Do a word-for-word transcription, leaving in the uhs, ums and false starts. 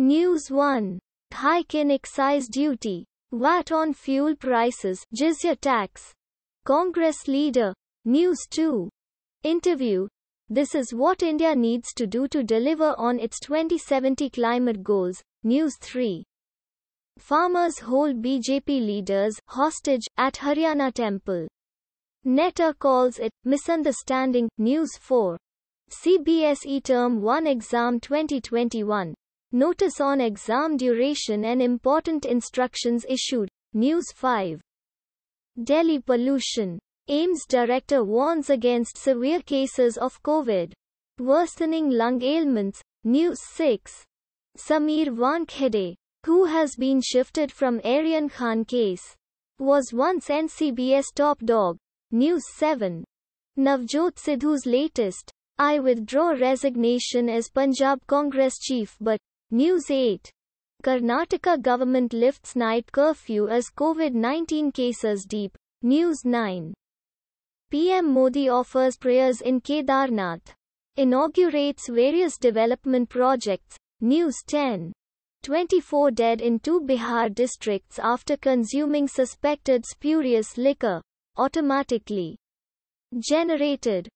News one. Hike in excise duty. V A T on fuel prices. Jizyah tax. Congress leader. News two. Interview. This is what India needs to do to deliver on its twenty seventy climate goals. News three. Farmers hold B J P leaders hostage at Haryana temple. Netta calls it misunderstanding. News four. C B S E Term one Exam twenty twenty-one. Notice on exam duration and important instructions issued. News five. Delhi pollution. A I I M S director warns against severe cases of Covid. Worsening lung ailments. News six. Sameer Wankhede, who has been shifted from Aryan Khan case, was once N C B S top dog. News seven. Navjot Sidhu's latest, I withdraw resignation as Punjab Congress chief but. News eight. Karnataka government lifts night curfew as COVID nineteen cases deep. News nine. P M Modi offers prayers in Kedarnath. Inaugurates various development projects. News ten. twenty-four dead in two Bihar districts after consuming suspected spurious liquor. Automatically generated.